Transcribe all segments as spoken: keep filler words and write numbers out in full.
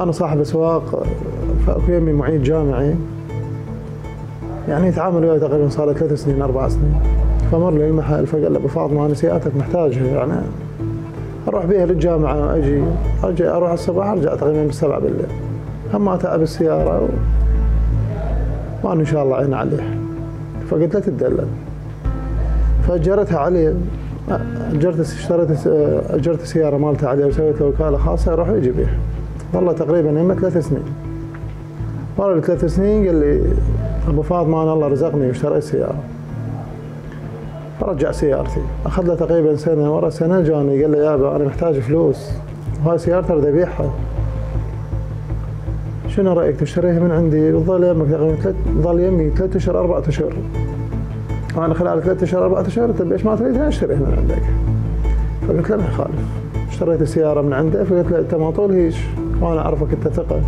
أنا صاحب أسواق، فأكو يمي معيد جامعي يعني يتعامل وياي تقريبا صار له ثلاث سنين أربع سنين، فمر لي المحل فقال لي أبو فاطمة أنا سيارتك محتاجها يعني أروح بيها للجامعة أجي أجي أروح الصباح أرجع تقريبا بالسبعة بالليل، أما أتعب السيارة و... وأنا إن شاء الله عين عليه، فقلت لا تتدلل، فأجرتها عليه، أجرت اشتريت أجرت السيارة مالته عليه وسويت له وكالة خاصة يروح ويجي بيها، والله تقريبا يمه ثلاث سنين، ورا الثلاث سنين قال لي أبو فاطمة أنا الله رزقني واشتريت سيارة. فرجع سيارتي، أخذ له تقريبا سنة، ورا سنة جاني قال لي يابا أنا محتاج فلوس وهاي سيارتي أريد أبيعها. شنو رأيك تشتريها من عندي؟ وظل يمك تقريبا ظل يمي ثلاث أشهر أربعة أشهر. وأنا خلال ثلاث أشهر أربعة أشهر طيب ليش ما تريدها أشتريها من عندك؟ فقلت له ما يخالف. اشتريت السيارة من عنده فقلت له أنت ما طول هيش وأنا أعرفك أنت ثقة.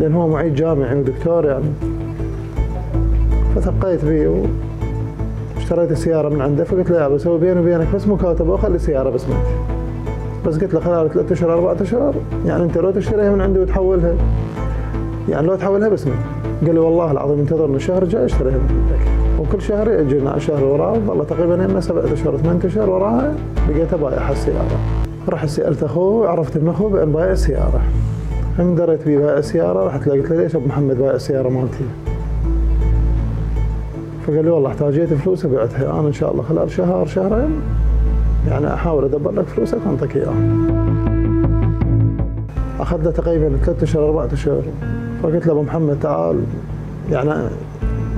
لأن هو معيد جامعي ودكتور يعني. فتبقيت بيه واشتريت السيارة من عنده فقلت له يابا سوي بيني وبينك بس مكاتبة وخلي السيارة باسمك. بس قلت له خلال ثلاث أشهر أربعة أشهر يعني أنت لو تشتريها من عندي وتحولها يعني لو تحولها باسمك. قال لي والله العظيم انتظرني الشهر الجاي اشتريها من عندك. وكل شهر يأجلنا على شهر وراه والله تقريبا يمه سبعة أشهر ثمانية أشهر وراها لقيته بايع السيارة. رحت سألت أخوه عرفت من أخوه بأن بايع السيارة. اندريت بي بايع السيارة رحت له قلت له ليش أبو محمد بايع السيارة مالتي؟ فقال لي والله احتاجيت فلوس وبعتها أنا إن شاء الله خلال شهر شهرين يعني أحاول أدبر لك فلوسك وأنطيك إياها. أخذ له تقريبا ثلاث أشهر أربعة أشهر فقلت له أبو محمد تعال يعني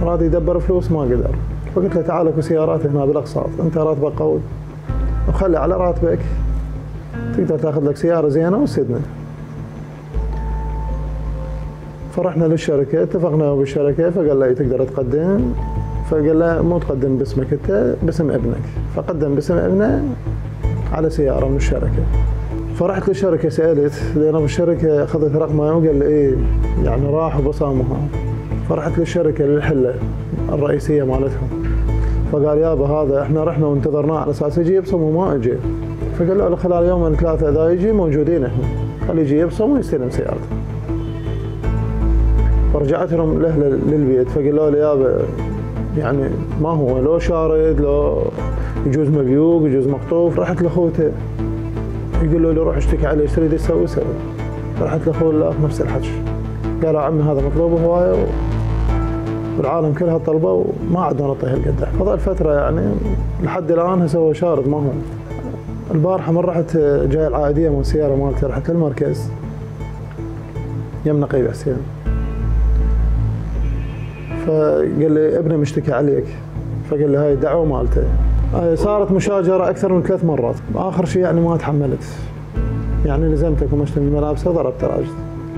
راضي يدبر فلوس ما قدر، فقلت له تعال اكو سيارات هنا بالاقساط، انت راتبك قوي وخلي على راتبك تقدر تاخذ لك سياره زينه وتسدنا. فرحنا للشركه اتفقنا بالشركه فقال له تقدر تقدم، فقال له مو تقدم باسمك انت باسم ابنك، فقدم باسم ابنه على سياره من الشركه. فرحت للشركه سالت لان بالشركه اخذت رقمه وقال لي ايه يعني راح وبصامها. فرحت للشركه للحله الرئيسيه مالتهم فقال يابا هذا احنا رحنا وانتظرناه على اساس يجي يبصم وما اجى، فقال له خلال يومين ثلاثه اذا يجي موجودين احنا خليه يجي يبصم ويستلم سيارته. فرجعت لهم لاهله للبيت فقالوا له يابا يعني ما هو لو شارد لو يجوز مبيوق يجوز مقطوف. رحت لاخوته يقولوا له روح اشتكي عليه ايش تريد تسوي سوي. رحت لاخوه لا نفس الحكي، قالوا عمي هذا مطلوب هوايه والعالم كلها طلبه وما عدنا نعطيه هالقد. فضل فتره يعني لحد الان سوى شارد ما هو. البارحه من رحت جاي العائديه من السياره مالتي رحت للمركز يم نقيب حسين فقال لي ابني مشتكي عليك، فقال لي هاي دعوه مالته. صارت مشاجره اكثر من ثلاث مرات، اخر شيء يعني ما تحملت يعني لزمتك ومشت من ملابسه ضربت راجل.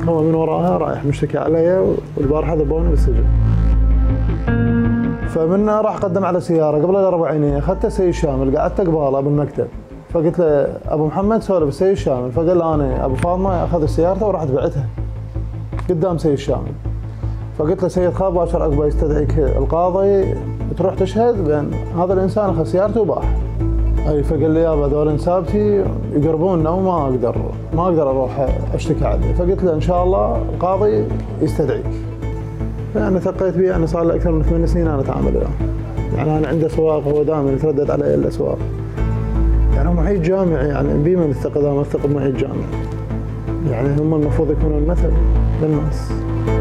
هو من وراها رايح مشتكي علي والبارحه ذبوني بالسجن. فمنها راح قدم على سياره قبل لا اربع عينيه، اخذته سيد شامل قعدت قباله بالمكتب، فقلت له ابو محمد سولف سيد شامل، فقال له انا ابو فاطمه اخذ سيارته وراح بعتها قدام سيد شامل. فقلت له سيد خاب باشر عقب يستدعيك القاضي تروح تشهد بان هذا الانسان اخذ سيارته وباعها. اي فقال لي يابا هذول انسابتي يقربوننا وما اقدر ما اقدر اروح اشتكي عليه، فقلت له ان شاء الله القاضي يستدعيك. فانا ثقيت به انا صار لي اكثر من ثمان سنين انا اتعامل وياه. يعني انا عنده اسواق هو دائما يتردد علي الاسواق. يعني هو محيط جامعي يعني بي من الثقه دائما الثقه بمحيط جامعي. يعني هم المفروض يكونوا المثل للناس.